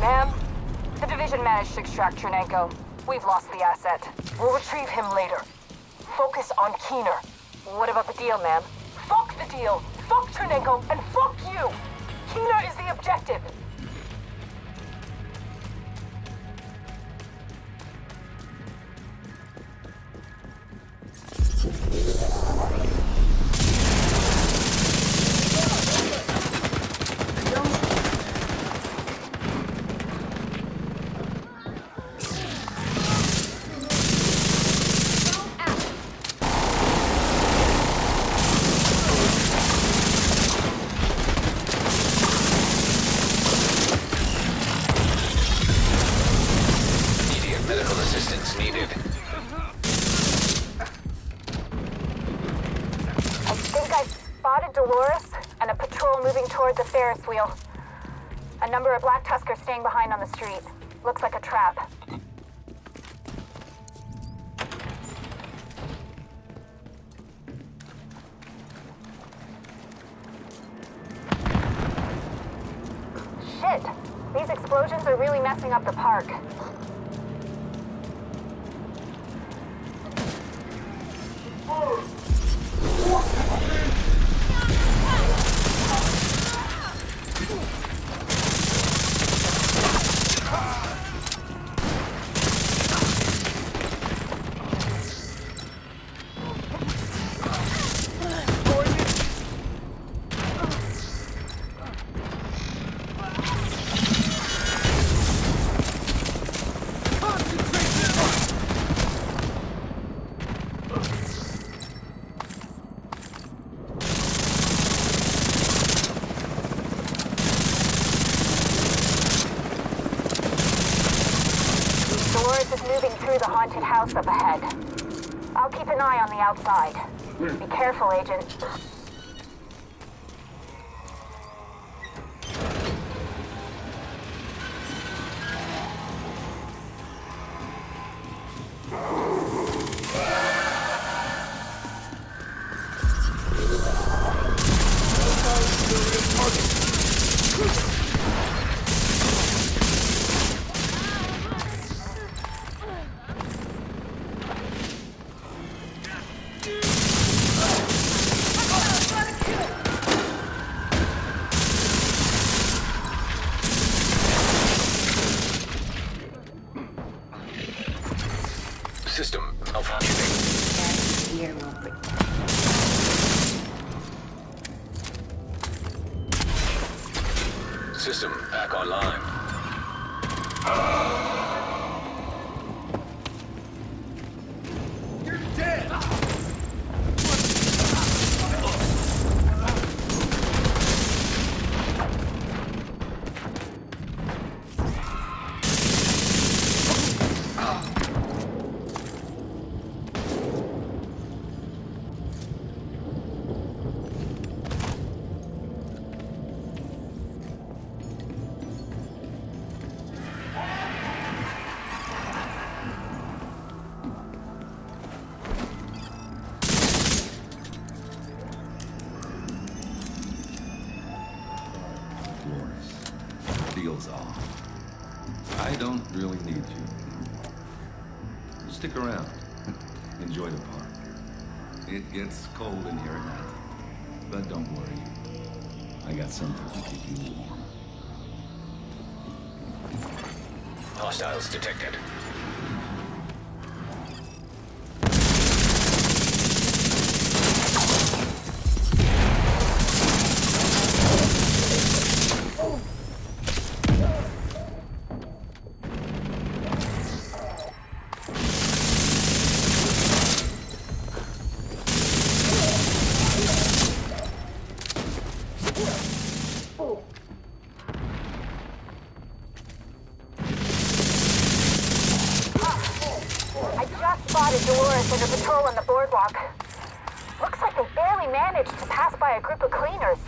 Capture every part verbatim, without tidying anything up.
Ma'am, the division managed to extract Chernenko. We've lost the asset. We'll retrieve him later. Focus on Keener. What about the deal, ma'am? Fuck the deal! Fuck Trunenko and fuck you! Keener is the objective! Dolores and a patrol moving toward the Ferris wheel. A number of Black Tuskers staying behind on the street. Looks like a trap. Shit! These explosions are really messing up the park. Haunted house up ahead. I'll keep an eye on the outside. Be careful, Agent. System malfunctioning. System back online. You're dead! Off. I don't really need you. Stick around. Enjoy the park. It gets cold in here at night. But don't worry. I got something to keep you warm. Hostiles detected. Spotted Dolores and her patrol on the boardwalk. Looks like they barely managed to pass by a group of cleaners.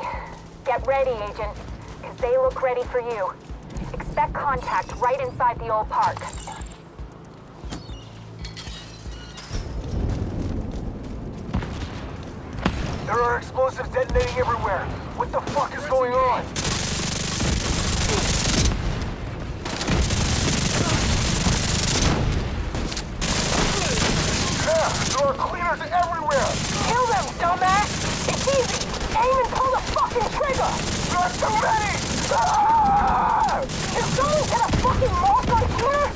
way. Get ready, Agent, because they look ready for you. Expect contact right inside the old park. There are explosives detonating everywhere. What the fuck is going on? There are cleaners everywhere! Kill them, dumbass! It's easy! Aim and pull the fucking trigger! You're too many! Ah! Is someone gonna fucking mark on here?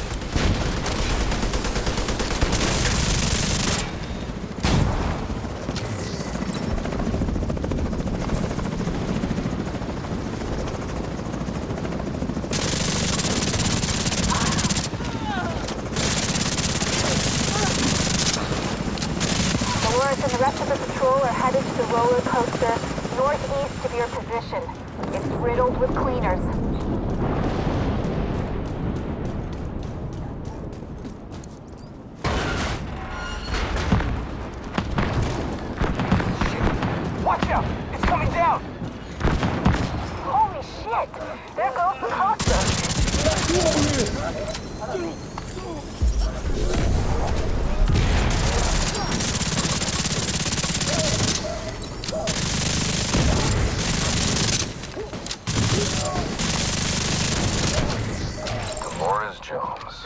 Roller coaster northeast of your position. It's riddled with cleaners. Shit. Watch out! It's coming down! Holy shit! There goes the coaster! Dolores Jones.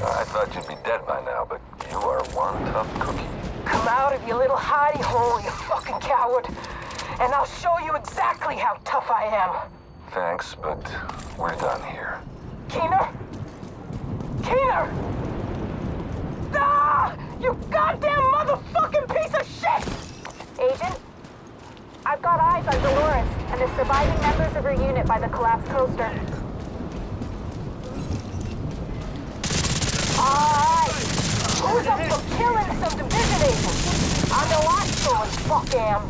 I thought you'd be dead by now, but you are one tough cookie. Come out of your little hidey hole, you fucking coward, and I'll show you exactly how tough I am. Thanks, but we're done here. Keener? Keener! Ah! You goddamn motherfucking piece of shit! Agent, I've got eyes on Dolores and the surviving members of her unit by the collapsed coaster. Alright, who's up for killing some division agents? I know I sure as fuck am.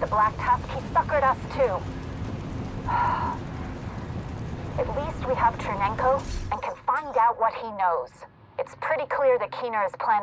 The Black Tusk, he suckered us too. At least we have Trunenko and can find out what he knows. It's pretty clear that Keener is planning.